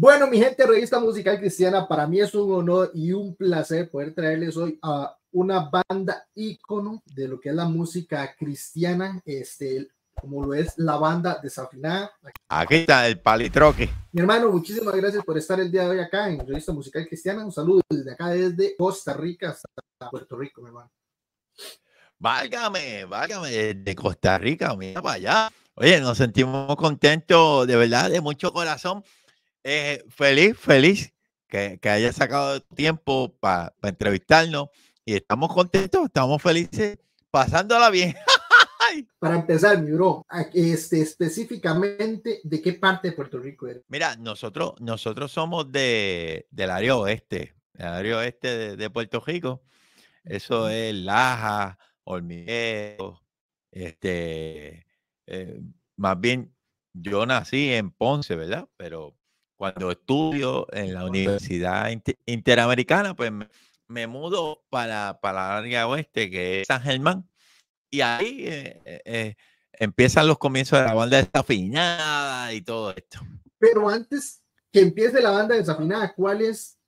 Bueno, mi gente, Revista Musical Cristiana, para mí es un honor y un placer poder traerles hoy a una banda ícono de lo que es la música cristiana, como lo es la Banda Desafinada. Aquí está el palitroque. Mi hermano, muchísimas gracias por estar el día de hoy acá en Revista Musical Cristiana. Un saludo desde acá, desde Costa Rica hasta Puerto Rico, mi hermano. Válgame, válgame, de Costa Rica, mira para allá. Oye, nos sentimos contentos, de verdad, de mucho corazón. Feliz que haya sacado tiempo para entrevistarnos y estamos contentos, estamos felices, pasándola bien. Para empezar, mi bro, específicamente, ¿de qué parte de Puerto Rico eres? Mira, nosotros somos del área oeste, de Puerto Rico. Eso es Laja, Olmiedo, más bien yo nací en Ponce, ¿verdad? Pero cuando estudio en la Universidad Interamericana, pues me mudo para el área oeste, que es San Germán, y ahí empiezan los comienzos de la Banda Desafinada y todo esto. Pero antes que empiece la Banda Desafinada, ¿cuál es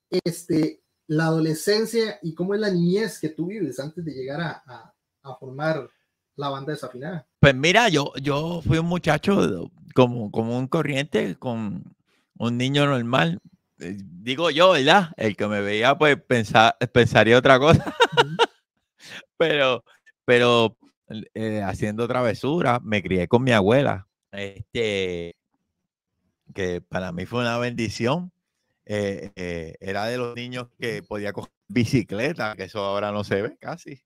la adolescencia y cómo es la niñez que tú vives antes de llegar a formar la Banda Desafinada? Pues mira, yo fui un muchacho como un corriente, un niño normal, digo yo, ¿verdad? El que me veía, pues, pensaría otra cosa. pero haciendo travesuras, me crié con mi abuela, que para mí fue una bendición. Era de los niños que podía coger bicicleta, que eso ahora no se ve casi,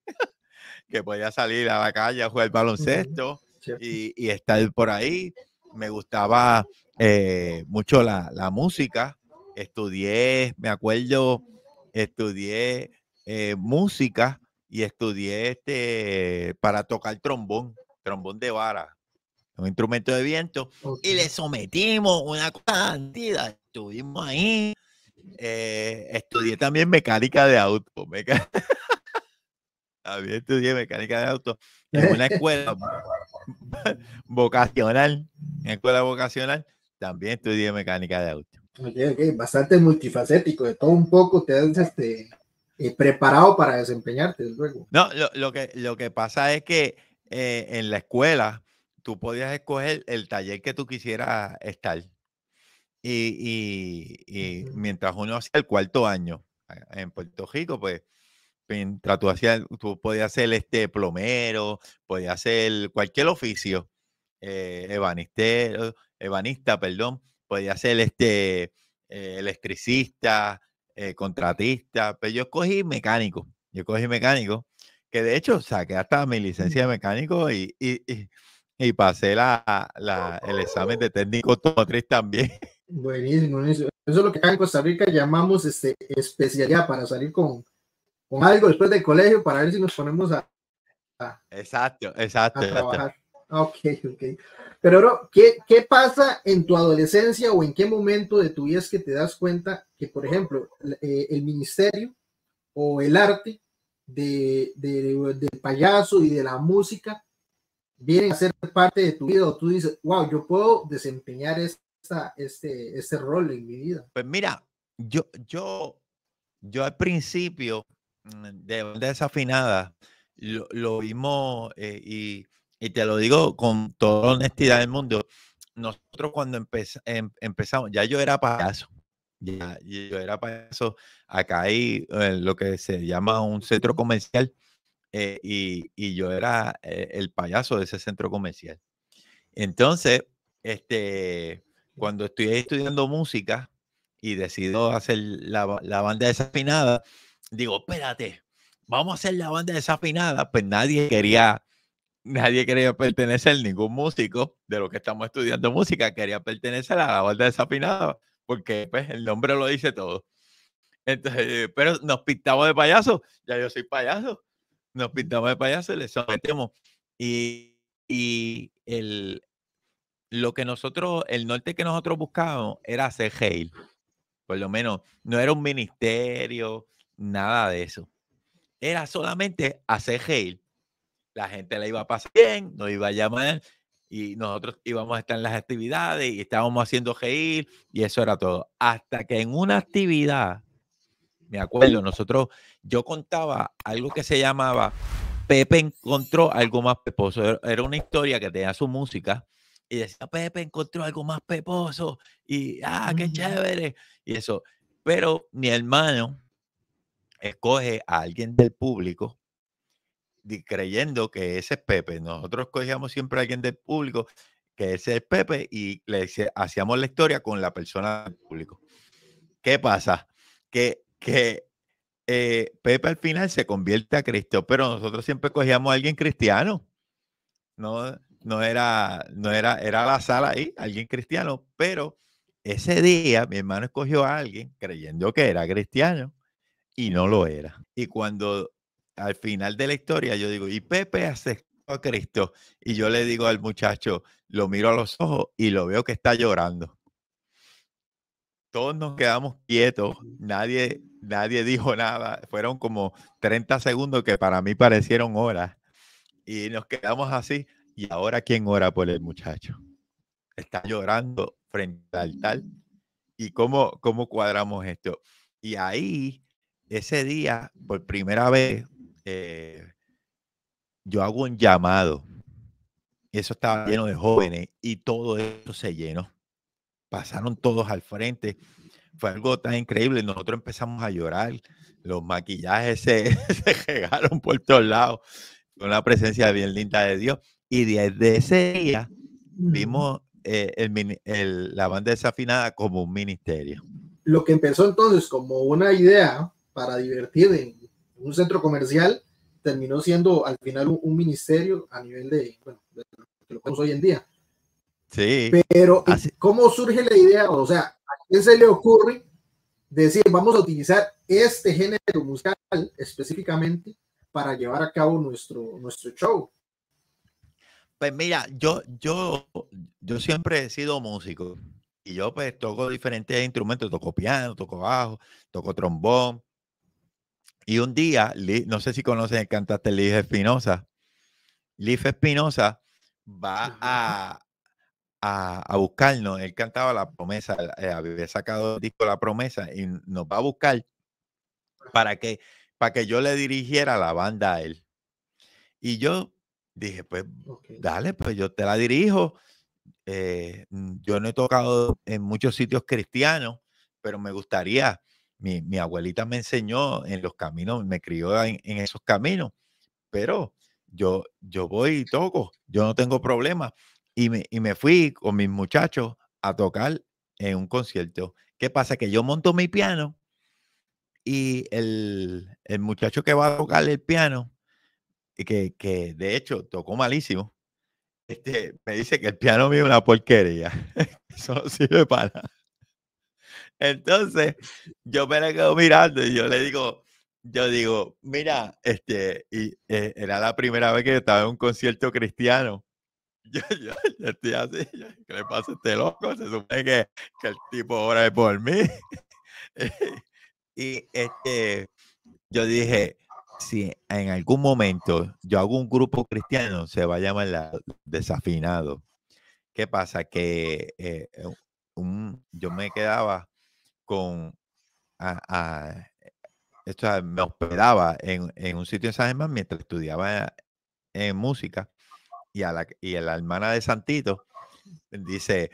que podía salir a la calle a jugar baloncesto y estar por ahí. Me gustaba mucho la música. Estudié música y estudié para tocar trombón de vara, un instrumento de viento, y le sometimos una cantidad. Estuvimos ahí. Estudié también mecánica de auto. También estudié mecánica de auto en una escuela vocacional. En escuela vocacional también estudié mecánica de auto. Okay. Bastante multifacético, de todo un poco. Te has preparado para desempeñarte luego. No, lo que pasa es que en la escuela tú podías escoger el taller que tú quisieras estar. Y mientras uno hacía el cuarto año en Puerto Rico, pues mientras tú podías ser plomero, podías hacer cualquier oficio, ebanista, podías ser electricista, contratista, pero yo escogí mecánico, que de hecho saqué hasta mi licencia de mecánico y pasé el examen de técnico automotriz también. Buenísimo, buenísimo. Eso es lo que acá en Costa Rica llamamos especialidad, para salir con algo después del colegio, para ver si nos ponemos a exacto. A trabajar. Ok. Pero bro, ¿qué pasa en tu adolescencia o en qué momento de tu vida es que te das cuenta que, por ejemplo, el ministerio o el arte del payaso y de la música vienen a ser parte de tu vida, o tú dices, wow, yo puedo desempeñar este rol en mi vida? Pues mira, yo al principio de Banda Desafinada lo vimos, y te lo digo con toda honestidad del mundo. Nosotros cuando empezamos, ya yo era payaso. Acá hay lo que se llama un centro comercial, y yo era el payaso de ese centro comercial. Entonces, cuando estoy estudiando música y decido hacer la Banda Desafinada, digo, espérate, vamos a hacer la Banda Desafinada. Pues nadie quería pertenecer, ningún músico de los que estamos estudiando música quería pertenecer a la Banda Desafinada, porque pues el nombre lo dice todo. Entonces, pero nos pintamos de payaso, ya yo soy payaso, nos pintamos de payaso y le sometemos. El norte que nosotros buscábamos era hacer Heil. Por lo menos no era un ministerio, nada de eso. Era solamente hacer Heil. La gente la iba a pasar bien, nos iba a llamar, y nosotros íbamos a estar en las actividades y estábamos haciendo GIL y eso era todo. Hasta que en una actividad, me acuerdo, yo contaba algo que se llamaba Pepe encontró algo más peposo. Era una historia que tenía su música y decía, Pepe encontró algo más peposo y ¡ah, qué chévere! Y eso. Pero mi hermano escoge a alguien del público creyendo que ese es Pepe. Nosotros escogíamos siempre a alguien del público que ese es Pepe y le hacíamos la historia con la persona del público. ¿Qué pasa? Que Pepe al final se convierte a Cristo, pero nosotros siempre cogíamos a alguien cristiano. No era la sala ahí, alguien cristiano, pero ese día mi hermano escogió a alguien creyendo que era cristiano y no lo era. Y cuando al final de la historia yo digo, y Pepe aceptó a Cristo, y yo le digo al muchacho, lo miro a los ojos y lo veo que está llorando. Todos nos quedamos quietos, nadie dijo nada, fueron como 30 segundos que para mí parecieron horas y nos quedamos así. Y ahora, ¿quién ora por el muchacho? Está llorando frente al altar. ¿Y cómo cuadramos esto? Y ahí, ese día, por primera vez, yo hago un llamado. Eso estaba lleno de jóvenes y todo eso se llenó. Pasaron todos al frente. Fue algo tan increíble. Nosotros empezamos a llorar. Los maquillajes se llegaron por todos lados. Con la presencia bien linda de Dios. Y desde ese día vimos la Banda Desafinada como un ministerio. Lo que empezó entonces como una idea para divertir en un centro comercial, terminó siendo al final un ministerio a nivel de, bueno, de lo que conocemos hoy en día. Sí. Pero así. ¿Cómo surge la idea? O sea, ¿a quién se le ocurre decir vamos a utilizar este género musical específicamente para llevar a cabo nuestro show? Pues mira, yo siempre he sido músico y yo pues toco diferentes instrumentos, toco piano, toco bajo, toco trombón. Y un día, no sé si conocen el cantante Liv Espinosa. Liv Espinosa va a buscarnos. Él cantaba La Promesa, había sacado el disco La Promesa y nos va a buscar para que yo le dirigiera la banda a él. Y yo dije, pues, dale, pues yo te la dirijo. Yo no he tocado en muchos sitios cristianos, pero me gustaría. Mi abuelita me enseñó en los caminos, me crió en esos caminos, pero yo voy y toco, yo no tengo problema. Y me fui con mis muchachos a tocar en un concierto. ¿Qué pasa? Que yo monto mi piano y el muchacho que va a tocar el piano, que de hecho tocó malísimo, me dice que el piano mío es una porquería. Eso no sirve para nada. Entonces yo me la quedo mirando y yo digo, mira, era la primera vez que yo estaba en un concierto cristiano. Yo estoy así, ¿qué le pasa a este loco? Se supone que el tipo ora por mí. Yo dije, si en algún momento yo hago un grupo cristiano, se va a llamar La Desafinado. ¿Qué pasa? Que yo me quedaba con... me hospedaba en un sitio en San Germán mientras estudiaba en música y la hermana de Santito dice,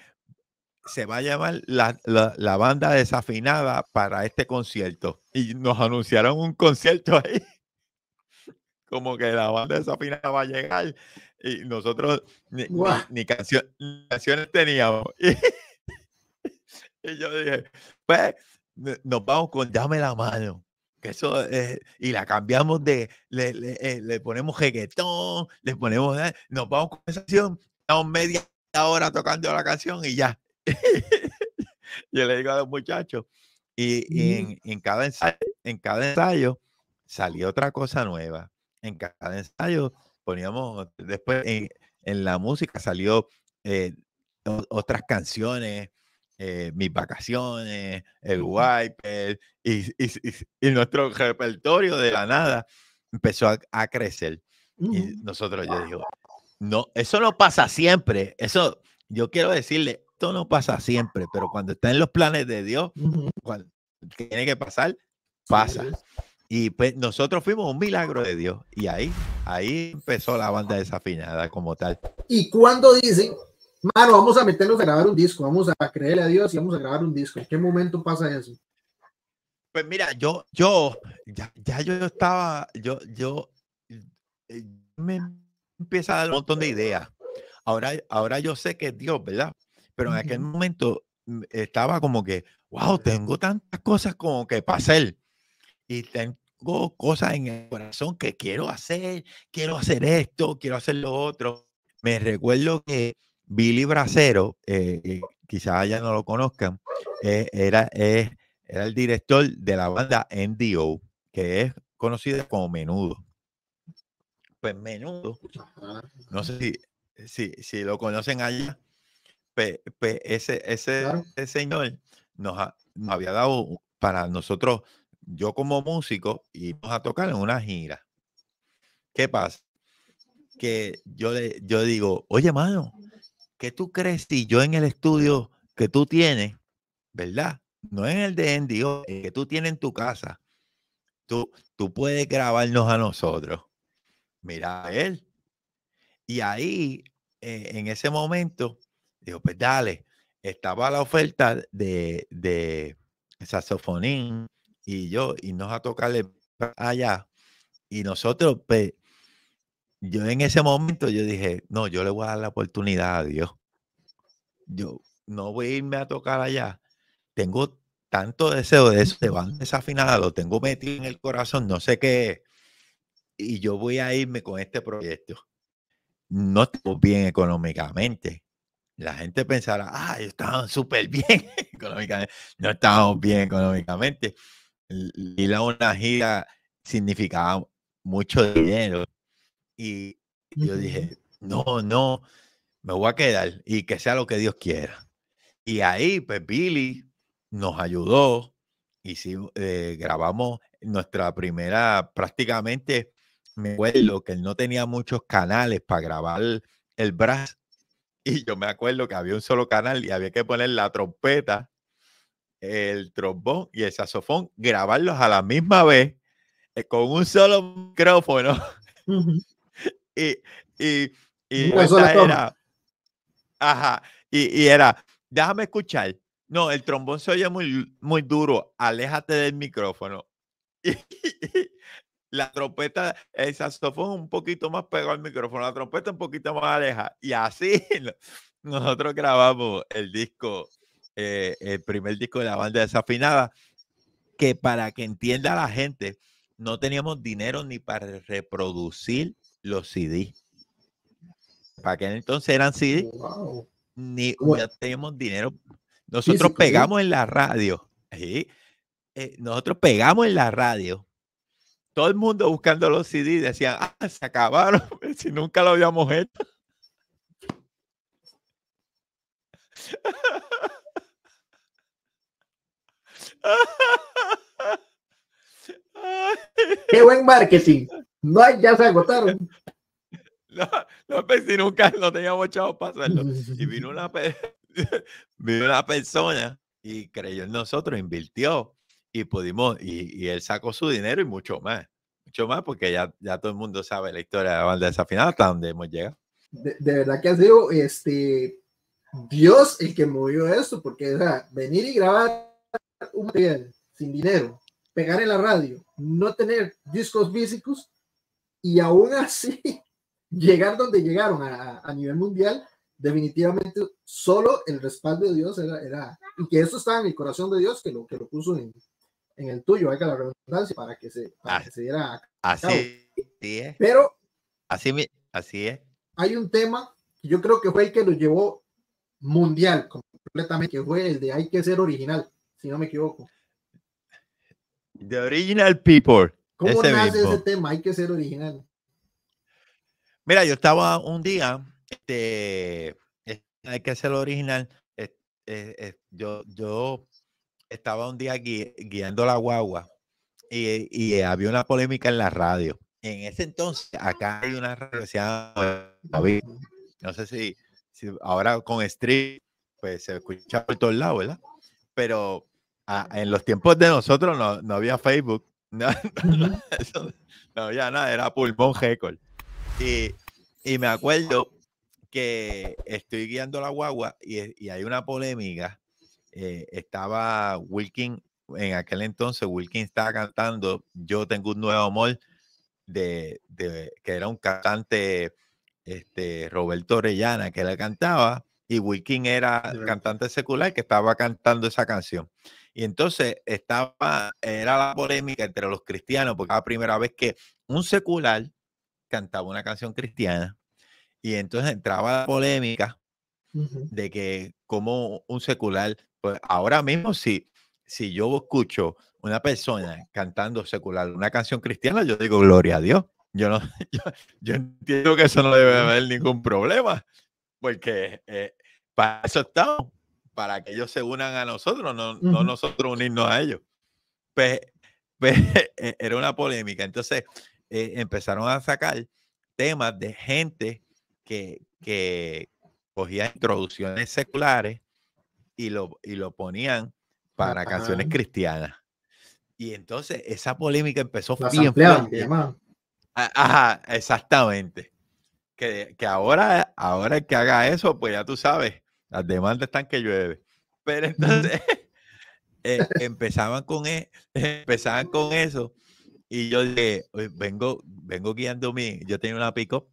se va a llamar la Banda Desafinada para este concierto. Y nos anunciaron un concierto ahí. Como que La Banda Desafinada va a llegar y nosotros ni canciones teníamos. Y yo dije, pues nos vamos con Dame la Mano. Que eso y la cambiamos le ponemos reggaetón, le ponemos, nos vamos con esa canción, estamos media hora tocando la canción y ya. Yo le digo a los muchachos, y en cada ensayo salió otra cosa nueva. En cada ensayo poníamos, después en la música salió otras canciones, Mis Vacaciones, El Wiper, y nuestro repertorio de la nada empezó a crecer. Y nosotros, yo digo, No, eso no pasa siempre. Eso, yo quiero decirle, esto no pasa siempre, pero cuando está en los planes de Dios, cuando tiene que pasar, pasa. Y pues nosotros fuimos un milagro de Dios. Y ahí empezó la Banda Desafinada como tal. Y cuando dicen, mano, vamos a meternos a grabar un disco, vamos a creerle a Dios y vamos a grabar un disco, ¿en qué momento pasa eso? Pues mira, yo me empieza a dar un montón de ideas. Ahora yo sé que es Dios, ¿verdad? Pero en aquel momento estaba como que, wow, tengo tantas cosas como que para hacer. Y tengo cosas en el corazón que quiero hacer esto, quiero hacer lo otro. Me recuerdo que Billy Bracero, quizás ya no lo conozcan, era el director de la banda MDO, que es conocida como Menudo. Pues Menudo, no sé si lo conocen allá, pues ese señor nos había dado para nosotros. Yo como músico íbamos a tocar en una gira. ¿Qué pasa? Que yo digo, oye, mano, ¿qué tú crees si yo en el estudio que tú tienes, ¿verdad? No en el de NDO, el que tú tienes en tu casa, tú puedes grabarnos a nosotros. Mira a él. Y ahí, en ese momento, digo, pues dale, estaba la oferta de saxofonín, y yo irnos a tocarle allá. Y nosotros, pues, yo en ese momento yo dije, no, yo le voy a dar la oportunidad a Dios. Yo no voy a irme a tocar allá. Tengo tanto deseo de eso, de Banda Desafinada, lo tengo metido en el corazón, no sé qué es. Y yo voy a irme con este proyecto. No estoy bien económicamente. La gente pensará, ah, estaban súper bien económicamente. No estábamos bien económicamente. Ir a una gira significaba mucho dinero. Y yo dije, no, me voy a quedar y que sea lo que Dios quiera. Y ahí, pues, Billy nos ayudó. Hicimos, grabamos nuestra primera, prácticamente, me acuerdo que él no tenía muchos canales para grabar el brass. Y yo me acuerdo que había un solo canal y había que poner la trompeta, el trombón y el saxofón, grabarlos a la misma vez, con un solo micrófono. Y era, déjame escuchar. No, el trombón se oye muy, muy duro, aléjate del micrófono. La trompeta, el saxofón un poquito más pegado al micrófono, la trompeta un poquito más aleja. Y así nosotros grabamos el disco, el primer disco de la Banda Desafinada, que para que entienda la gente, no teníamos dinero ni para reproducir los CD. Para aquel entonces eran CD, wow. Ni ya teníamos dinero. Nosotros pegamos en la radio. ¿Sí? Nosotros pegamos en la radio. Todo el mundo buscando los CD decían, ah, se acabaron, si nunca lo habíamos hecho. ¡Qué buen marketing! No, ya se agotaron. No, pues si nunca lo teníamos echado para hacerlo. Y vino una persona y creyó en nosotros, invirtió. Y pudimos, y él sacó su dinero y mucho más, porque ya todo el mundo sabe la historia de la Banda Desafinada, hasta donde hemos llegado. De verdad que ha sido Dios el que movió esto, porque o sea, venir y grabar un material sin dinero, pegar en la radio, no tener discos físicos, y aún así llegar donde llegaron a nivel mundial, definitivamente solo el respaldo de Dios era y que eso estaba en el corazón de Dios, que lo puso en el tuyo, hay que la redundancia, para que se diera a cabo. Así es. Pero así es. Hay un tema que yo creo que fue el que lo llevó mundial completamente, que fue el de hay que ser original, si no me equivoco. The Original People. ¿Cómo nace ese tema? Hay que ser original. Mira, yo estaba un día, hay que ser original. Yo estaba un día guiando la guagua y había una polémica en la radio en ese entonces, acá hay una radio que se llama David. No sé si ahora con stream, pues se escucha por todos lados, ¿verdad? Pero en los tiempos de nosotros no había Facebook, no había nada, era Pulmón Record. Y me acuerdo que estoy guiando la guagua y hay una polémica. Estaba Wilkin, en aquel entonces Wilkin estaba cantando Yo Tengo un Nuevo Amor, que era un cantante, Roberto Orellana, que la cantaba, y Wilkin era cantante secular que estaba cantando esa canción. Y entonces era la polémica entre los cristianos, porque era la primera vez que un secular cantaba una canción cristiana, y entonces entraba la polémica de que como un secular, pues ahora mismo si yo escucho una persona cantando secular una canción cristiana, yo digo gloria a Dios. Yo entiendo que eso no debe haber ningún problema, porque para eso estamos, para que ellos se unan a nosotros, no nosotros unirnos a ellos. Pues era una polémica. Entonces empezaron a sacar temas de gente que cogía introducciones seculares y lo ponían para canciones cristianas. Y entonces esa polémica empezó bien fuerte. Ajá, exactamente. Que ahora el que haga eso, pues ya tú sabes, las demandas están que llueve. Pero entonces empezaban con eso. Y yo dije, vengo guiando yo tenía una pick-up,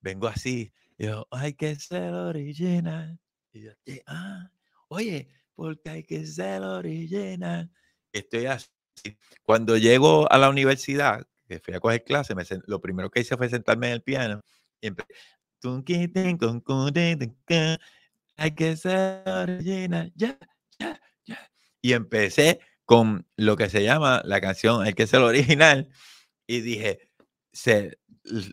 vengo así, hay que ser original. Y yo, oye, porque hay que ser original. Estoy así. Cuando llego a la universidad, que fui a coger clase, lo primero que hice fue sentarme en el piano. Y hay que ser original. Ya. Y empecé con lo que se llama la canción Hay que ser original. Y dije,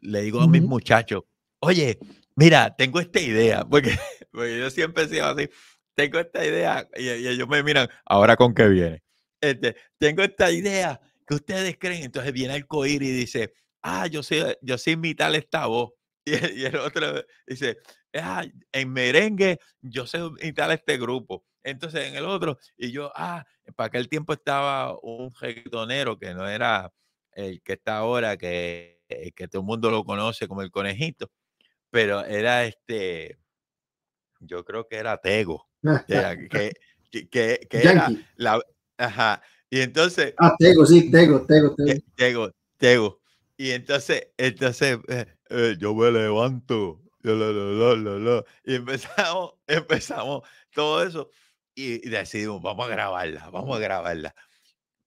le digo a mis muchachos, oye, mira, tengo esta idea, porque yo siempre he sido así, tengo esta idea, y ellos me miran, ahora con qué viene. Tengo esta idea, ¿qué ustedes creen? Entonces viene Alcoíris y dice, yo sé imitar esta voz. Y el otro dice, en merengue yo sé imitar este grupo. Entonces en el otro, y yo, para aquel tiempo estaba un reggaetonero que no era el que está ahora, que todo el mundo lo conoce como el Conejito. Pero era yo creo que era Tego, que era la, y entonces. Tego, sí, Tego. Y entonces, yo me levanto, y empezamos todo eso, y decidimos, vamos a grabarla,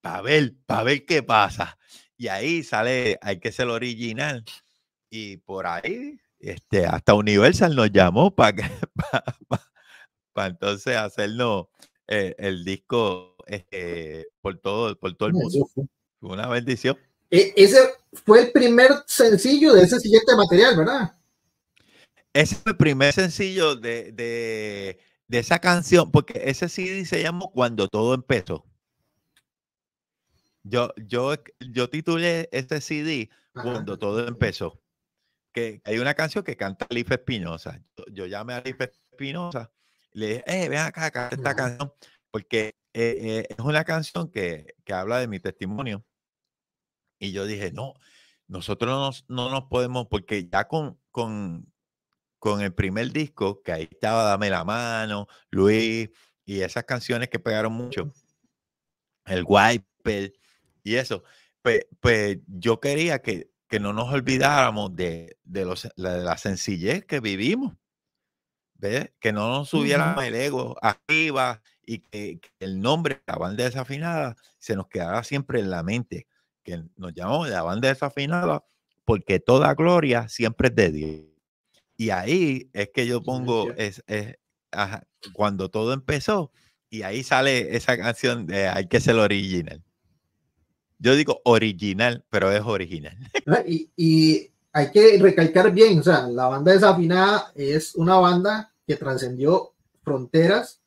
para ver qué pasa. Y ahí sale, hay que ser original, y por ahí. Hasta Universal nos llamó para entonces hacernos el disco por todo el mundo. Una bendición. Ese fue el primer sencillo de ese siguiente material, ¿verdad? Ese fue el primer sencillo de esa canción, porque ese CD se llamó Cuando Todo Empezó. Yo titulé este CD Cuando Todo Empezó. Que hay una canción que canta Liv Espinosa. Yo llamé a Liv Espinosa y le dije, ven acá, canta esta canción, porque es una canción que habla de mi testimonio. Y yo dije, no, nosotros no nos podemos, porque ya con el primer disco, que ahí estaba Dame la Mano, Luis, y esas canciones que pegaron mucho, el Wiper y eso, pues yo quería que no nos olvidáramos de la sencillez que vivimos, ¿ves? Que no nos subiéramos el ego arriba y que el nombre de la Banda Desafinada se nos quedara siempre en la mente, que nos llamamos la Banda Desafinada porque toda gloria siempre es de Dios. Y ahí es que yo pongo Cuando Todo Empezó, y ahí sale esa canción de Hay que ser original. Yo digo original, pero es original. Y hay que recalcar bien, o sea, la Banda Desafinada es una banda que trascendió fronteras,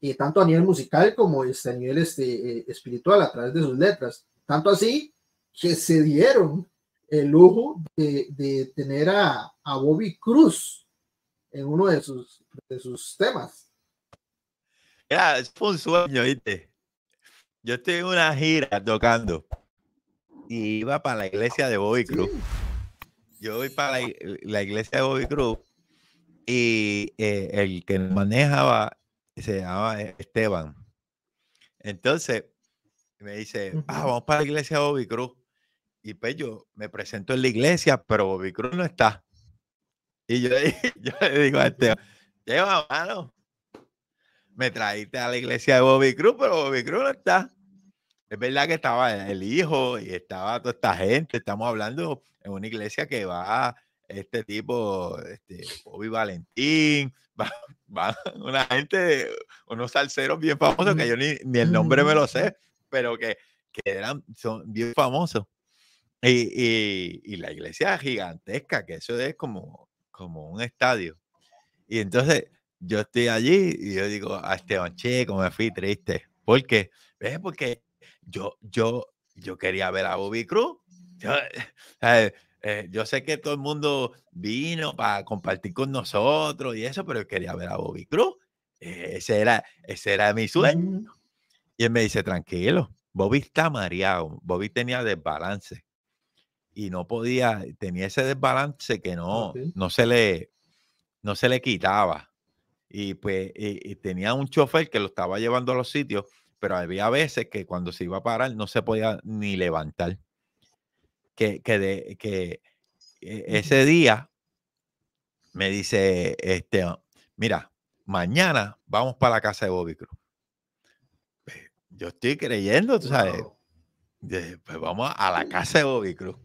y tanto a nivel musical como a nivel espiritual, a través de sus letras. Tanto así que se dieron el lujo de tener a Bobby Cruz en uno de sus temas. Mira, fue un sueño, ¿viste? Yo estoy en una gira tocando y iba para la iglesia de Bobby Cruz. Yo voy para la iglesia de Bobby Cruz y el que manejaba se llamaba Esteban. Entonces me dice, vamos para la iglesia de Bobby Cruz. Y pues yo me presento en la iglesia, pero Bobby Cruz no está. Y yo le digo a Esteban, lleva mano, me trajiste a la iglesia de Bobby Cruz, pero Bobby Cruz no está. Es verdad que estaba el hijo y estaba toda esta gente. Estamos hablando en una iglesia que va este tipo, Bobby Valentín, va una gente, unos salseros bien famosos que yo ni el nombre me lo sé, pero que son bien famosos. Y la iglesia gigantesca, que eso es como un estadio. Y entonces yo estoy allí y yo digo a Esteban, che, como me fui triste. ¿Por qué? ¿Ves? Porque yo quería ver a Bobby Cruz. Yo sé que todo el mundo vino para compartir con nosotros y eso, pero yo quería ver a Bobby Cruz. Ese era mi sueño. Y él me dice, tranquilo, Bobby está mareado. Bobby tenía desbalance y no podía, tenía ese desbalance que no se le quitaba. Y pues y tenía un chofer que lo estaba llevando a los sitios, pero había veces que cuando se iba a parar no se podía ni levantar. Que ese día me dice, mira, mañana vamos para la casa de Bobby Cruz. Yo estoy creyendo, tú sabes, pues vamos a la casa de Bobby Cruz.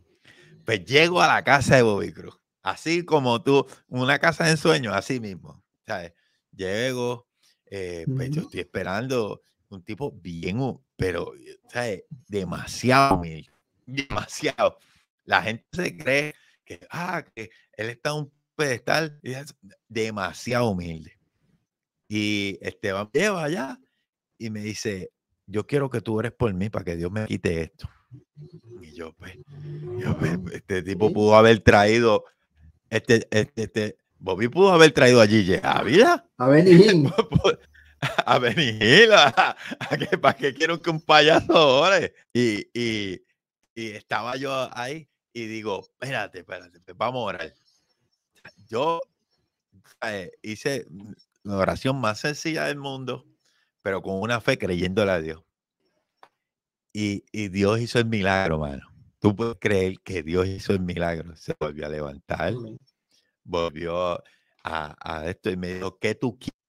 Pues llego a la casa de Bobby Cruz, así como tú, una casa de ensueño, así mismo, ¿sabes? Llego, pues yo estoy esperando un tipo bien, pero, ¿sabes? Demasiado humilde, demasiado. La gente se cree que él está en un pedestal, y es demasiado humilde. Y Esteban lleva allá y me dice, yo quiero que tú ores por mí para que Dios me quite esto. Y yo pues este tipo pudo haber traído, Bobby pudo haber traído a Gigi Ávila, a Benigil, ¿para qué quiero que un payaso ore? Y estaba yo ahí y digo, espérate, vamos a orar. Yo hice la oración más sencilla del mundo, pero con una fe creyéndole a Dios. Y Dios hizo el milagro, mano. Tú puedes creer que Dios hizo el milagro. Se volvió a levantar, volvió a esto y me dijo, ¿qué tú quieres?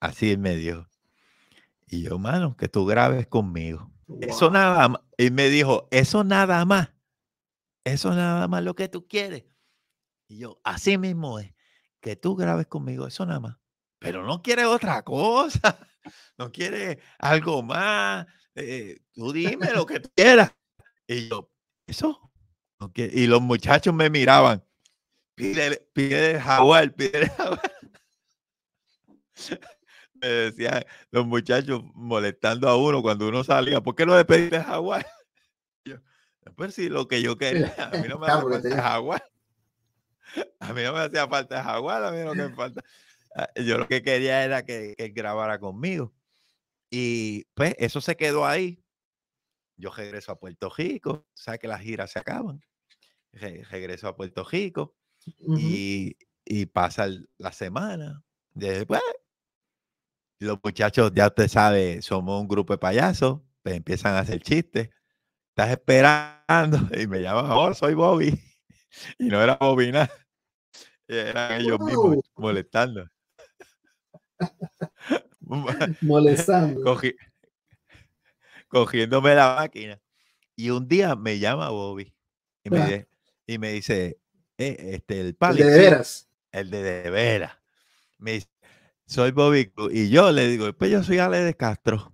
Así me dijo. Y yo, mano, que tú grabes conmigo. Wow. Eso nada más. Y me dijo, eso nada más lo que tú quieres. Y yo, así mismo es, que tú grabes conmigo, eso nada más. Pero no quiere otra cosa, no quiere algo más, tú dime lo que quieras. Y yo, eso. Okay. Y los muchachos me miraban, pide el jaguar, pide el jaguar. Me decían los muchachos molestando a uno cuando uno salía, ¿por qué no le pediste el jaguar? Yo, pues sí, lo que yo quería, a mí no me hacía falta el jaguar. A mí no me hacía falta el jaguar, a mí no me falta. Yo lo que quería era que él grabara conmigo. Y pues eso se quedó ahí. Yo regreso a Puerto Rico. Sabes que las giras se acaban. Regreso a Puerto Rico. Y pasa la semana. Después, los muchachos, ya usted sabe, somos un grupo de payasos. Pues empiezan a hacer chistes. Estás esperando. Y me llaman, oh, soy Bobby. Y no era Bobby nada. Eran ellos mismos molestando. Molestando. Cogiéndome la máquina. Y un día me llama Bobby y me dice, el palito. El de veras. El de veras. Me dice, soy Bobby. Y yo le digo, pues yo soy Alex de Castro.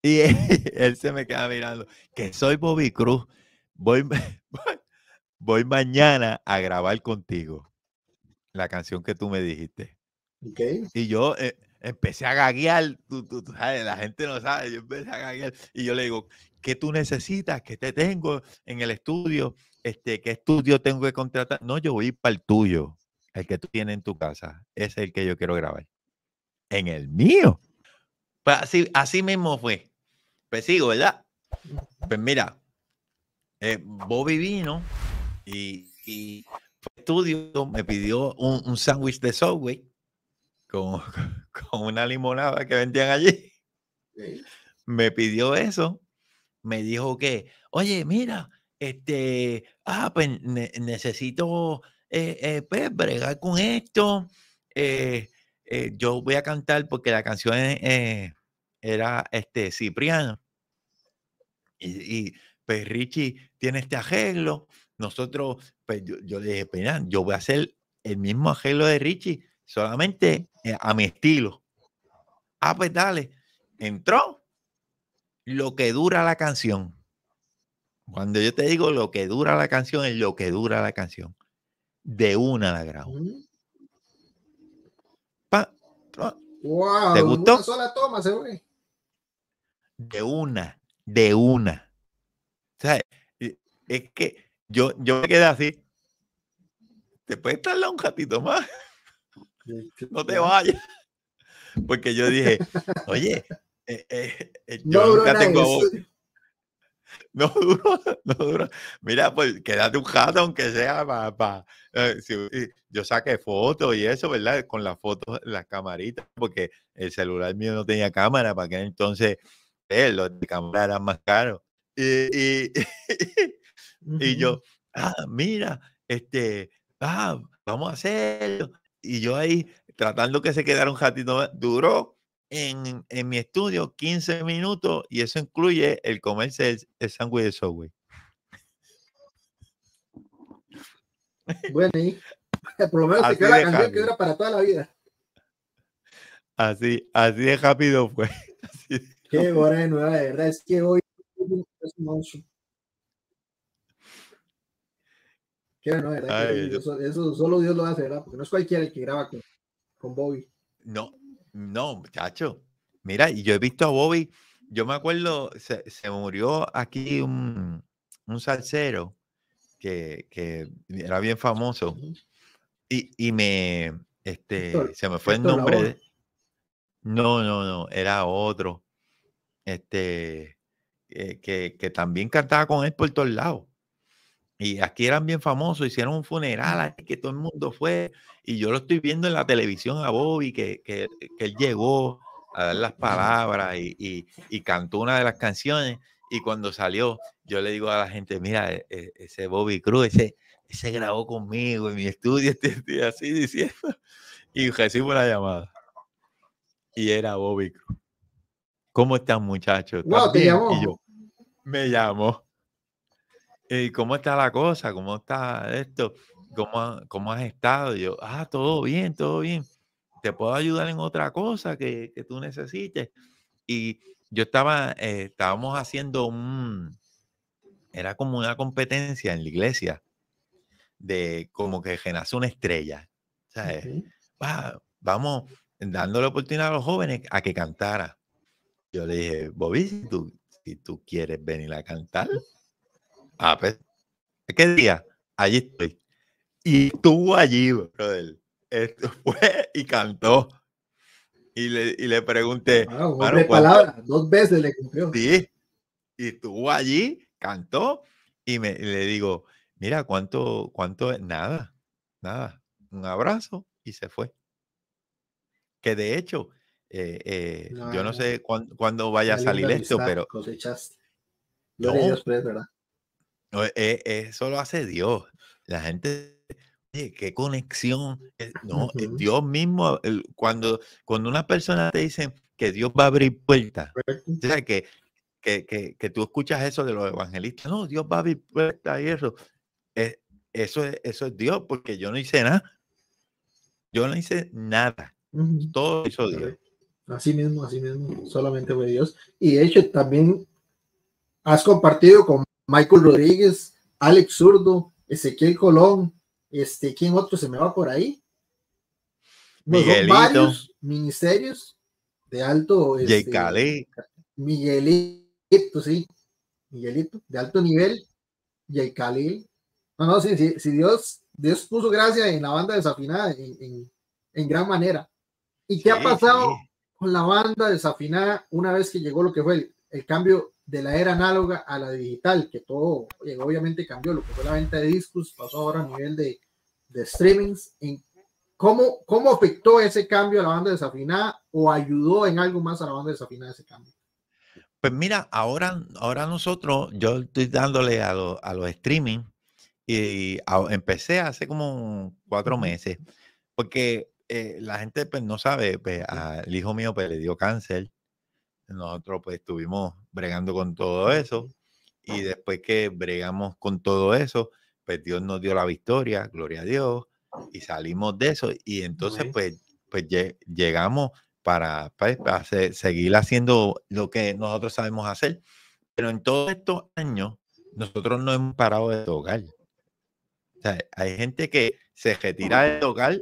Y él se me queda mirando, que soy Bobby Cruz. Voy mañana a grabar contigo la canción que tú me dijiste. Okay. Y yo empecé a gaguear, tú sabes, la gente no sabe, yo empecé a gaguear y yo le digo, ¿qué tú necesitas? ¿Qué te tengo en el estudio? ¿Qué estudio tengo que contratar? No, yo voy a ir para el tuyo, el que tú tienes en tu casa. Ese es el que yo quiero grabar. En el mío. Pues así, así mismo fue. Pues sigo, ¿verdad? Pues mira, Bobby vino y fue estudio, me pidió un sándwich de Subway con una limonada que vendían allí. Sí. Me pidió eso. Me dijo que, oye, mira, pues necesito pues, bregar con esto. Yo voy a cantar porque la canción era Cipriano. Y pues Richie tiene este arreglo. Nosotros, pues yo le dije, mira, yo voy a hacer el mismo arreglo de Richie, solamente a mi estilo. Ah, pues dale. Entró lo que dura la canción. Cuando yo te digo lo que dura la canción, es lo que dura la canción. De una la grabo. Wow, ¿te gustó? Una sola toma, seguro. De una. O sea, es que yo me quedé así. Te puedes tardar un ratito más. No te vayas. Porque yo dije, oye, yo no nunca tengo voz. No duro. Mira, pues quédate un jato, aunque sea para... yo saqué fotos y eso, ¿verdad? Con las fotos, las camaritas, porque el celular mío no tenía cámara, para que entonces los de cámara eran más caros. Y yo, mira, vamos a hacerlo. Y yo ahí, tratando que se quedara un ratito, duró en mi estudio 15 minutos y eso incluye el comerse el sándwich de Subway. Bueno, y por lo menos se quedó la canción que dura para toda la vida. Así de rápido fue. Así de qué bueno, la verdad es que hoy es un monstruo. Qué bueno, la verdad. Ay, que eso solo Dios lo hace, ¿verdad? Porque no es cualquiera el que graba con Bobby. No, muchacho. Mira, y yo he visto a Bobby. Yo me acuerdo, se murió aquí un salsero que era bien famoso. Y me se me fue el nombre. No, era otro. Que también cantaba con él por todos lados. Y aquí eran bien famosos, hicieron un funeral, que todo el mundo fue. Y yo lo estoy viendo en la televisión a Bobby, que él llegó a dar las palabras y cantó una de las canciones. Y cuando salió, yo le digo a la gente, mira, ese Bobby Cruz, ese grabó conmigo en mi estudio, estoy así diciendo. Y recibo una llamada. Y era Bobby Cruz. ¿Cómo están, muchachos? ¿Están bien? ¿Te llamó? Y yo, me llamó. ¿Cómo está la cosa? ¿Cómo está esto? ¿Cómo has estado? Y yo, todo bien. ¿Te puedo ayudar en otra cosa que tú necesites? Y yo estábamos haciendo era como una competencia en la iglesia de como que renace una estrella, ¿sabes? Uh-huh. Vamos dándole oportunidad a los jóvenes a que cantara. Yo le dije, Bobby, si tú quieres venir a cantar, pues, ¿qué día? Allí estoy. Y estuvo allí, brother. Fue y cantó. Y le pregunté. Palabras, 2 veces le cumplió. Sí. Y estuvo allí, cantó. Y le digo, mira, ¿cuánto? Nada. Un abrazo y se fue. Que de hecho, yo no sé cuándo vaya a salir esto, pero... Cosechaste. No, Dios, ¿verdad? Eso lo hace Dios. La gente, qué conexión. No, Dios mismo, cuando una persona te dice que Dios va a abrir puertas, o sea, que tú escuchas eso de los evangelistas, no, Dios va a abrir puertas y eso. Eso es Dios, porque yo no hice nada. Yo no hice nada. Todo eso Dios. Así mismo, solamente fue Dios. Y de hecho también has compartido con Michael Rodríguez, Alex Zurdo, Ezequiel Colón, ¿quién otro se me va por ahí? Miguelito. Varios ministerios de alto... El Calil. Miguelito, sí. Miguelito, de alto nivel, y el Calil. No, no, si Dios puso gracia en la banda desafinada en gran manera. ¿Y qué ha pasado con la banda desafinada una vez que llegó lo que fue el cambio de la era análoga a la digital? Que todo, obviamente, cambió lo que fue la venta de discos, pasó ahora a nivel de streamings. ¿Cómo afectó ese cambio a la banda desafinada o ayudó en algo más a la banda desafinada ese cambio? Pues mira, ahora nosotros, yo estoy dándole a los streaming y empecé hace como 4 meses, porque la gente pues no sabe, pues, al hijo mío pues le dio cáncer, nosotros pues estuvimos bregando con todo eso y después que bregamos con todo eso, pues Dios nos dio la victoria, gloria a Dios. Y salimos de eso y entonces pues llegamos para seguir haciendo lo que nosotros sabemos hacer. Pero en todos estos años nosotros no hemos parado de tocar. O sea, hay gente que se retira de tocar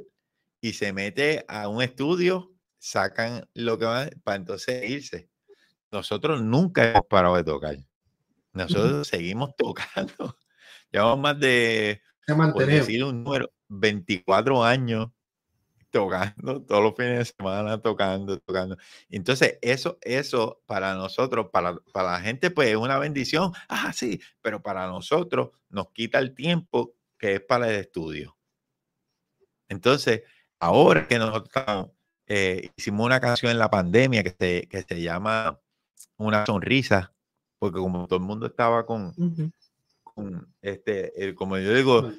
y se mete a un estudio, sacan lo que van para entonces irse. Nosotros nunca hemos parado de tocar. Nosotros seguimos tocando. Llevamos más de, por decir un número, 24 años tocando, todos los fines de semana tocando. Entonces eso para nosotros, para la gente pues es una bendición, sí, pero para nosotros nos quita el tiempo que es para el estudio. Entonces ahora que nosotros estamos, hicimos una canción en la pandemia que se llama Una Sonrisa, porque como todo el mundo estaba con, como yo digo,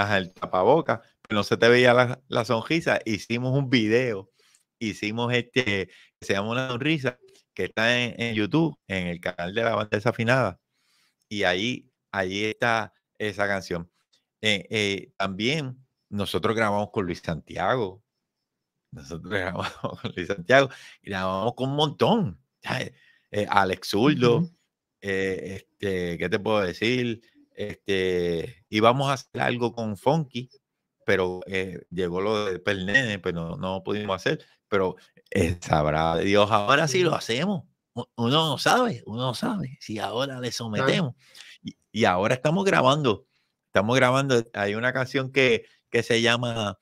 el tapabocas, pero no se te veía la sonrisa. Hicimos un video, hicimos que se llama Una Sonrisa, que está en YouTube, en el canal de la Banda Desafinada, y ahí está esa canción. También nosotros grabamos con Luis Santiago, grabamos con un montón, Alex Zurdo, ¿qué te puedo decir? Íbamos a hacer algo con Funky, pero llegó lo de Pernene, pero no pudimos hacer, pero sabrá Dios, ahora sí lo hacemos. Uno no sabe si ahora le sometemos. Y ahora estamos grabando, hay una canción que se llama,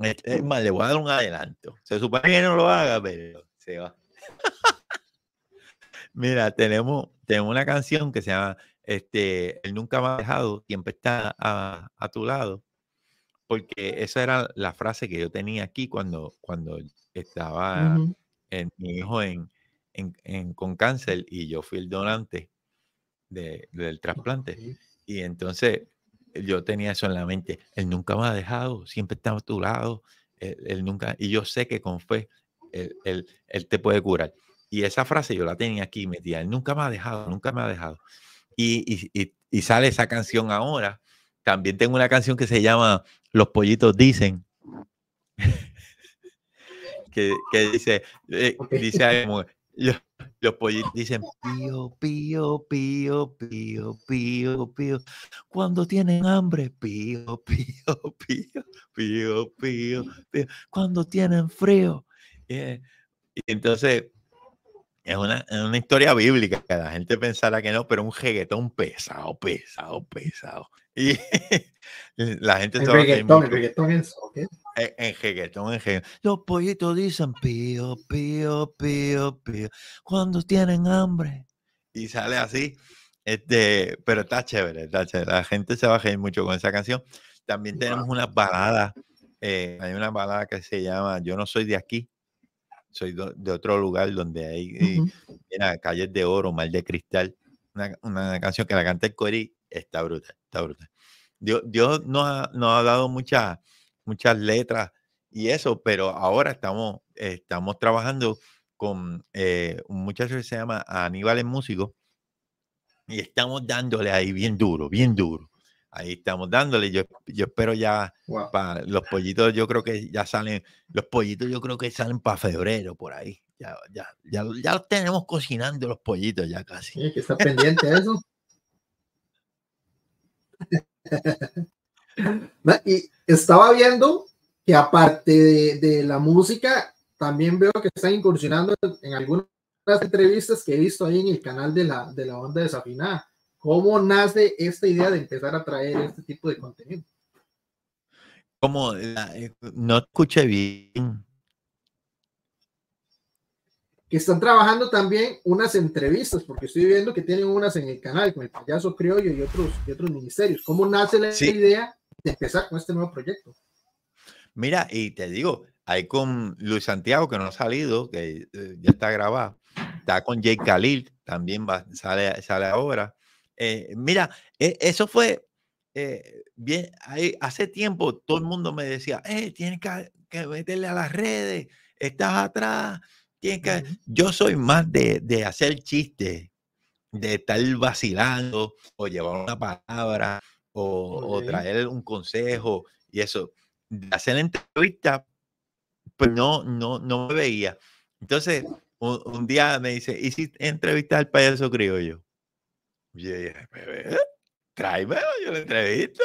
es más, le voy a dar un adelanto, se supone que no lo haga, pero se va. Mira, tenemos una canción que se llama Él nunca me ha dejado, siempre está a tu lado, porque esa era la frase que yo tenía aquí cuando estaba mi hijo con cáncer y yo fui el donante del trasplante. Y entonces yo tenía eso en la mente, él nunca me ha dejado, siempre está a tu lado, él nunca, y yo sé que con fe él te puede curar. Y esa frase yo la tenía aquí metida, él nunca me ha dejado, nunca me ha dejado. Y sale esa canción ahora. También tengo una canción que se llama Los Pollitos Dicen, que dice, dice como, los pollitos dicen pío, pío, pío, pío, pío, pío, cuando tienen hambre, pío, pío, pío, pío, pío, pío, cuando tienen frío. Y entonces es una historia bíblica, que la gente pensara que no, pero un reggaetón pesado. Y la gente... El reggaetón. Los pollitos dicen pío, pío, pío, pío, cuando tienen hambre. Y sale así. Pero está chévere. La gente se va a reír mucho con esa canción. También tenemos unas baladas. Hay una balada que se llama Yo no soy de aquí. Soy de otro lugar, donde hay calles de oro, mar de cristal. Una canción que la canta el Cori, está brutal, está brutal. Dios nos ha dado muchas letras y eso, pero ahora estamos trabajando con un muchacho que se llama Aníbal el Músico y estamos dándole ahí bien duro. Ahí estamos dándole, yo espero ya para los pollitos, yo creo que salen para febrero por ahí. Ya los tenemos cocinando los pollitos ya casi. Hay que estar pendiente de eso. Y estaba viendo que aparte de la música, también veo que están incursionando en algunas las entrevistas que he visto ahí en el canal de la Banda Desafinada. ¿Cómo nace esta idea de empezar a traer este tipo de contenido? Como no escuché bien. Que están trabajando también unas entrevistas, porque estoy viendo que tienen unas en el canal con el Payaso Criollo y otros ministerios. ¿Cómo nace la idea de empezar con este nuevo proyecto? Mira, y te digo, hay con Luis Santiago, que no ha salido, que ya está grabado. Está con El Calil, también va, sale ahora. Mira, eso fue bien. Hace tiempo todo el mundo me decía, tienes que meterle a las redes, estás atrás. Yo soy más de hacer chistes, de estar vacilando o llevar una palabra o traer un consejo y eso. De hacer entrevistas, pues no me veía. Entonces, un día me dice, ¿hiciste entrevistar al Payaso Criollo? Y yo dije, tráemelo, yo lo entrevisto.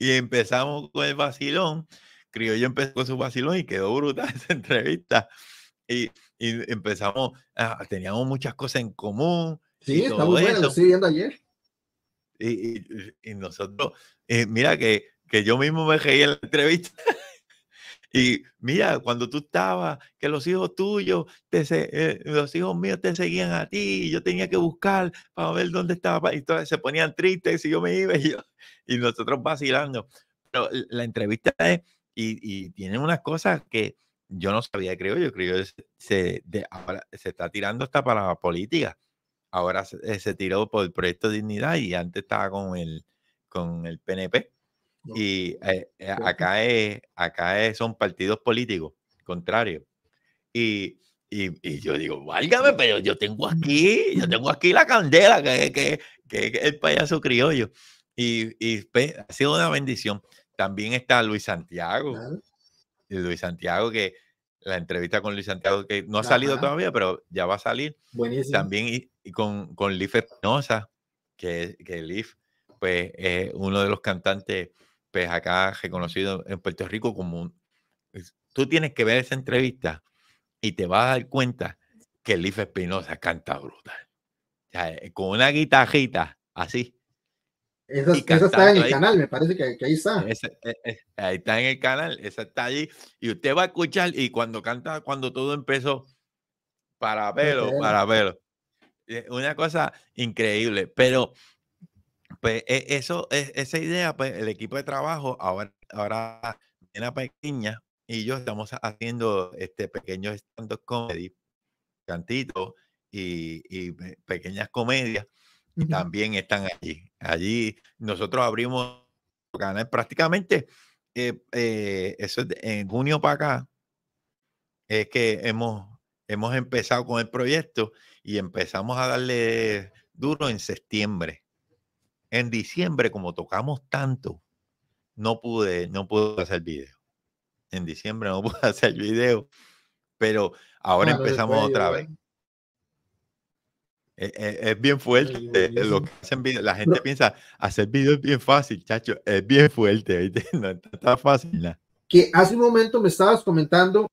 Y empezamos con el vacilón. Criollo empezó con su vacilón y quedó brutal esa entrevista. Y empezamos, teníamos muchas cosas en común. Sí, está muy bueno, lo estoy viendo ayer. Y nosotros, mira que yo mismo me reí en la entrevista. Y mira, cuando tú estabas, que los hijos tuyos, los hijos míos te seguían a ti, y yo tenía que buscar para ver dónde estaba, y todos se ponían tristes y yo me iba y nosotros vacilando. Pero la entrevista es, y tienen unas cosas que yo no sabía de Criollo. Criollo ahora se está tirando hasta para la política. Ahora se tiró por el proyecto de dignidad y antes estaba con el PNP. No. Y acá son partidos políticos contrarios. Y yo digo, válgame, pero yo tengo aquí la candela que el Payaso Criollo. Y pues, ha sido una bendición. También está Luis Santiago. Claro. Luis Santiago, que la entrevista con Luis Santiago, que no ha salido todavía, pero ya va a salir. Buenísimo. También y con Liv Espinosa, que Liv, pues, es uno de los cantantes, pues, acá reconocido en Puerto Rico como Tú tienes que ver esa entrevista y te vas a dar cuenta que Liv Espinosa canta brutal. O sea, con una guitarrita, así. Esa está en el canal, me parece que ahí está. Ahí está en el canal, esa está allí. Y usted va a escuchar, y cuando canta, Cuando Todo Empezó, para verlo. Una cosa increíble. Pero, pues, esa idea, pues, el equipo de trabajo, ahora en la pequeña, y yo estamos haciendo pequeños stand-up comedy, cantitos, y pequeñas comedias. Y también están allí. Allí nosotros abrimos canal prácticamente. Eso en junio para acá es que hemos empezado con el proyecto y empezamos a darle duro en septiembre. En diciembre, como tocamos tanto, no pude hacer video. En diciembre no pude hacer video, pero ahora empezamos otra vez. Es bien fuerte. Lo que hacen video, la gente piensa, hacer videos es bien fácil, chacho. Es bien fuerte, no está fácil. ¿No? Que hace un momento me estabas comentando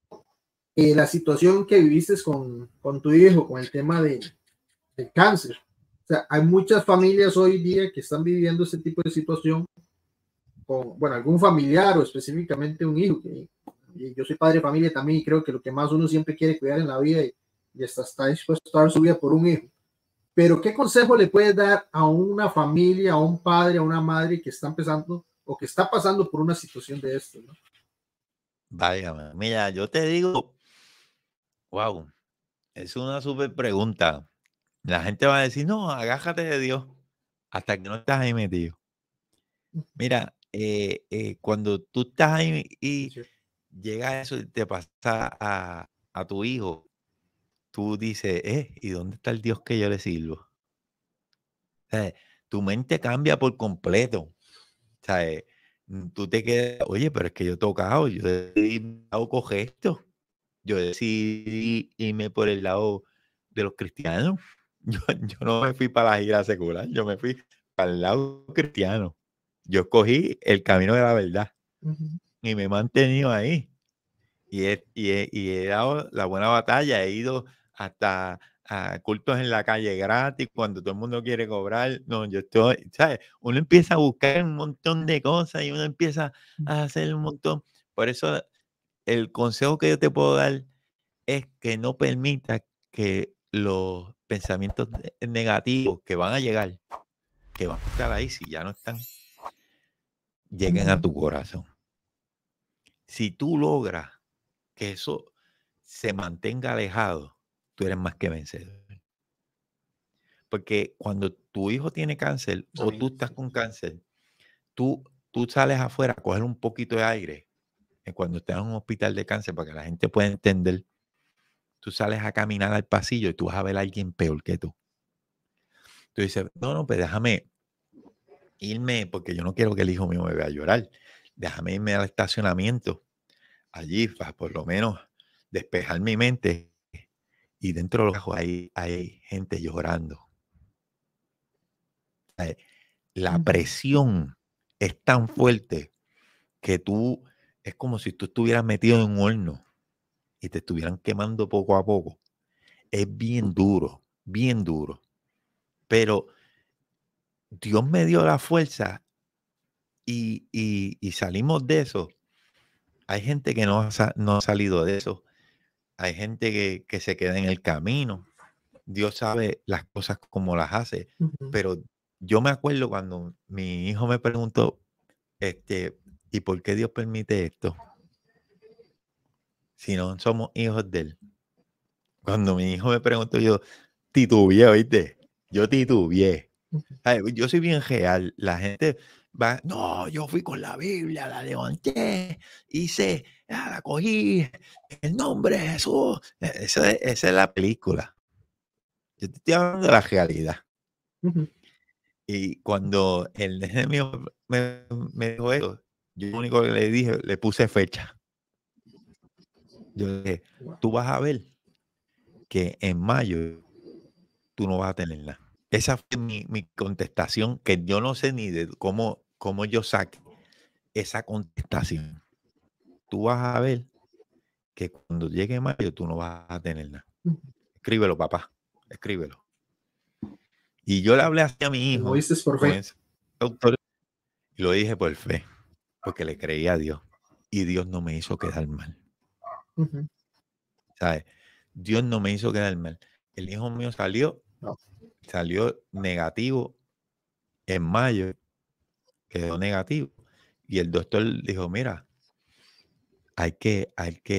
la situación que viviste con tu hijo, con el tema del cáncer. O sea, hay muchas familias hoy día que están viviendo ese tipo de situación con, bueno, algún familiar o específicamente un hijo. Que yo soy padre de familia también y creo que lo que más uno siempre quiere cuidar en la vida y hasta está dispuesto a dar su vida por un hijo. Pero ¿qué consejo le puedes dar a una familia, a un padre, a una madre que está empezando o que está pasando por una situación de esto? ¿No? Vaya, mira, yo te digo, wow, es una súper pregunta. La gente va a decir, no, agájate de Dios hasta que no estás ahí metido. Mira, cuando tú estás ahí y llega eso y te pasa a tu hijo, tú dices, ¿y dónde está el Dios que yo le sirvo? ¿Sabes? Tu mente cambia por completo. ¿Sabes? Tú te quedas, oye, pero es que yo he tocado, yo decidí con esto, yo decidí irme por el lado de los cristianos. Yo no me fui para la gira secular, yo me fui para el lado cristiano. Yo escogí el camino de la verdad y me he mantenido ahí. Y he dado la buena batalla, he ido hasta a cultos en la calle gratis, cuando todo el mundo quiere cobrar. No, yo estoy, ¿sabes? Uno empieza a buscar un montón de cosas y uno empieza a hacer un montón. Por eso el consejo que yo te puedo dar es que no permita que los pensamientos negativos que van a llegar, que van a estar ahí si ya no están, lleguen a tu corazón. Si tú logras que eso se mantenga alejado, tú eres más que vencedor. Porque cuando tu hijo tiene cáncer o tú estás con cáncer, tú sales afuera a coger un poquito de aire. Cuando estás en un hospital de cáncer, para que la gente pueda entender, tú sales a caminar al pasillo y tú vas a ver a alguien peor que tú. Tú dices, no, no, pues déjame irme, porque yo no quiero que el hijo mío me vea llorar. Déjame irme al estacionamiento, allí, para por lo menos despejar mi mente. Y dentro de los ojos hay gente llorando. La presión es tan fuerte que tú, es como si tú estuvieras metido en un horno y te estuvieran quemando poco a poco. Es bien duro, bien duro. Pero Dios me dio la fuerza y salimos de eso. Hay gente que no ha salido de eso. Hay gente que se queda en el camino. Dios sabe las cosas como las hace. Pero yo me acuerdo cuando mi hijo me preguntó, ¿y por qué Dios permite esto? Si no somos hijos de él. Cuando mi hijo me preguntó, yo titubeé, ¿oíste? Yo titubeé. Ay, yo soy bien real. La gente va, no, yo fui con la Biblia, la levanté, hice, la cogí, el nombre de Jesús. Esa es la película. Yo te estoy hablando de la realidad. Y cuando el nene mío me dijo eso, yo lo único que le dije, le puse fecha. Yo le dije, tú vas a ver que en mayo tú no vas a tener nada. Esa fue mi contestación, que yo no sé ni de cómo yo saqué esa contestación. Tú vas a ver que cuando llegue mayo tú no vas a tener nada. Escríbelo, papá, escríbelo. Y yo le hablé así a mi hijo. Lo dices por fe. Y lo dije por fe. Porque le creía a Dios y Dios no me hizo quedar mal. ¿Sabes? Dios no me hizo quedar mal. El hijo mío salió negativo en mayo, quedó negativo. Y el doctor dijo, mira,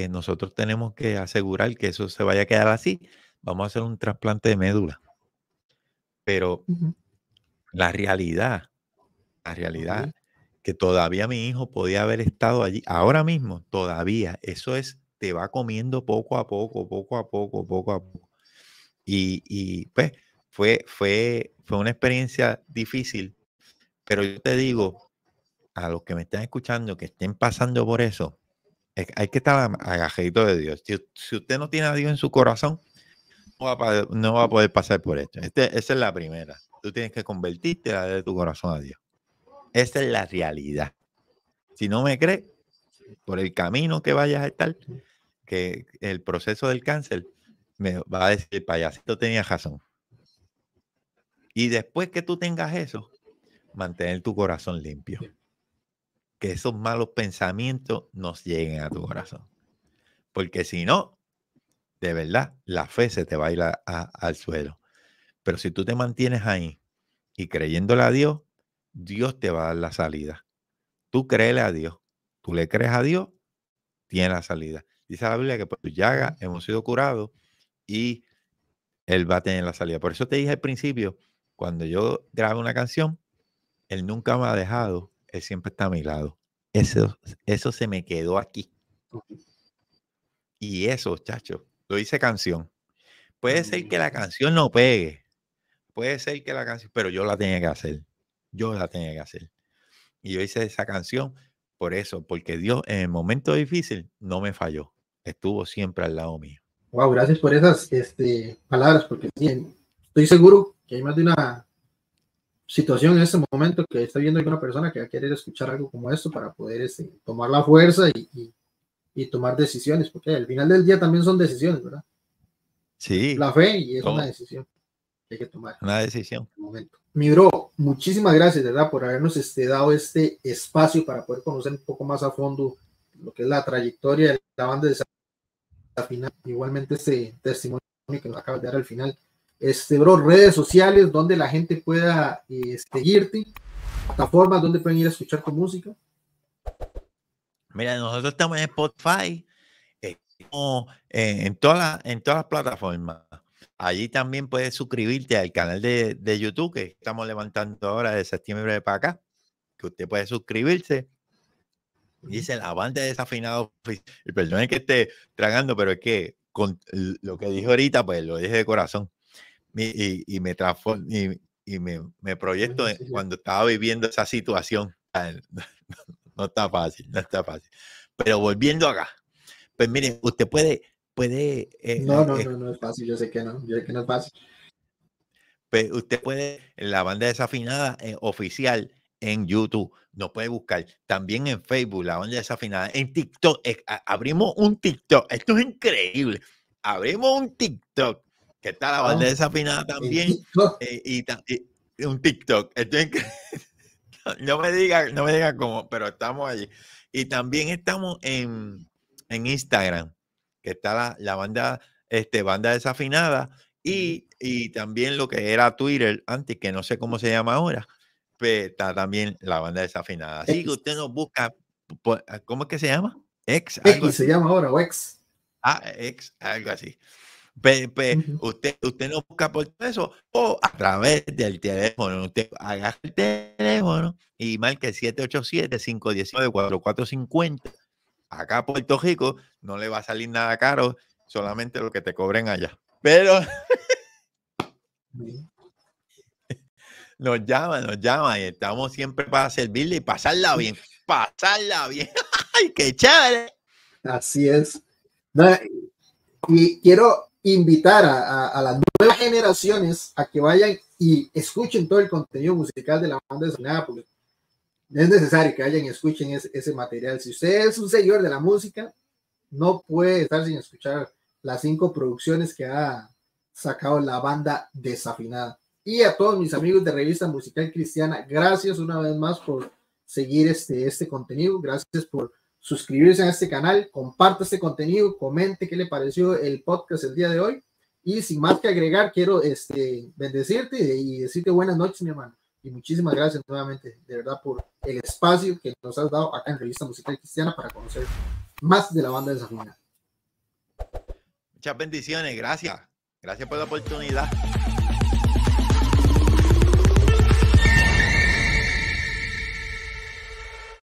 nosotros tenemos que asegurar que eso se vaya a quedar así. Vamos a hacer un trasplante de médula. Pero la realidad que todavía mi hijo podía haber estado allí, ahora mismo, todavía, eso es, te va comiendo poco a poco. Y pues, fue una experiencia difícil, pero yo te digo, a los que me están escuchando, que estén pasando por eso, hay que estar agajadito de Dios. Si usted no tiene a Dios en su corazón, no va a poder pasar por esto. Esa es la primera. Tú tienes que convertirte a darle tu corazón a Dios. Esa es la realidad. Si no me crees, por el camino que vayas a estar, que el proceso del cáncer, me va a decir, el payasito tenía razón. Y después que tú tengas eso, mantener tu corazón limpio. Que esos malos pensamientos nos lleguen a tu corazón. Porque si no, de verdad, la fe se te va a ir al suelo. Pero si tú te mantienes ahí y creyéndole a Dios, Dios te va a dar la salida. Tú créele a Dios. Tú le crees a Dios, tiene la salida. Dice la Biblia que por tu llaga hemos sido curados y Él va a tener la salida. Por eso te dije al principio, cuando yo grabé una canción, Él nunca me ha dejado, Él siempre está a mi lado. Eso se me quedó aquí. Y eso, chacho, lo hice canción. Puede ser que la canción no pegue. Puede ser que la canción, pero yo la tenía que hacer. Yo la tenía que hacer. Y yo hice esa canción por eso, porque Dios en el momento difícil no me falló. Estuvo siempre al lado mío. Wow, gracias por esas palabras, porque sí, estoy seguro que hay más de una situación en este momento que está viendo alguna persona que va a querer escuchar algo como esto para poder tomar la fuerza y tomar decisiones, porque al final del día también son decisiones, ¿verdad? Sí. La fe, y es una decisión que hay que tomar. Una decisión. En el momento. Mi bro, muchísimas gracias, ¿verdad? Por habernos dado este espacio para poder conocer un poco más a fondo lo que es la trayectoria de la banda desafinada. Igualmente este testimonio que nos acabas de dar al final. Bro, redes sociales donde la gente pueda seguirte, plataformas donde pueden ir a escuchar tu música. Mira, nosotros estamos en Spotify, en todas las plataformas. Allí también puedes suscribirte al canal de YouTube que estamos levantando ahora de septiembre para acá, que usted puede suscribirse. Dice la banda desafinada. Perdón es que esté tragando, pero es que con lo que dije ahorita, pues lo dije de corazón. Y me transformo, me proyecto cuando estaba viviendo esa situación. No está fácil, no está fácil. Pero volviendo acá, pues miren, usted puede no es fácil, yo sé que no es fácil. Pues usted puede, la banda desafinada oficial en YouTube, nos puede buscar también en Facebook, la banda desafinada, en TikTok, abrimos un TikTok, esto es increíble, abrimos un TikTok, que está la banda desafinada también, y un TikTok, esto es increíble. No me diga cómo, pero estamos allí. Y también estamos en Instagram, que está la banda, banda desafinada, y también lo que era Twitter antes, que no sé cómo se llama ahora, pero está también la banda desafinada. Así que usted nos busca, ¿cómo es que se llama? Ex. Algo se llama ahora, o ex. Ah, ex, algo así. Usted no busca por eso, o a través del teléfono. Usted agarra el teléfono y marque 787-519-4450. Acá a Puerto Rico no le va a salir nada caro, solamente lo que te cobren allá. Pero nos llama y estamos siempre para servirle y pasarla bien. Pasarla bien. ¡Ay, qué chévere! Así es. Y quiero invitar a las nuevas generaciones a que vayan y escuchen todo el contenido musical de la banda desafinada, porque es necesario que vayan y escuchen ese material. Si usted es un seguidor de la música, no puede estar sin escuchar las 5 producciones que ha sacado la banda desafinada. Y a todos mis amigos de Revista Musical Cristiana, gracias una vez más por seguir este contenido, gracias por suscribirse a este canal, comparte este contenido, comente qué le pareció el podcast el día de hoy, y sin más que agregar, quiero bendecirte y decirte buenas noches, mi hermano, y muchísimas gracias nuevamente, de verdad, por el espacio que nos has dado acá en Revista Musical Cristiana para conocer más de la banda desafinada. Muchas bendiciones, gracias por la oportunidad.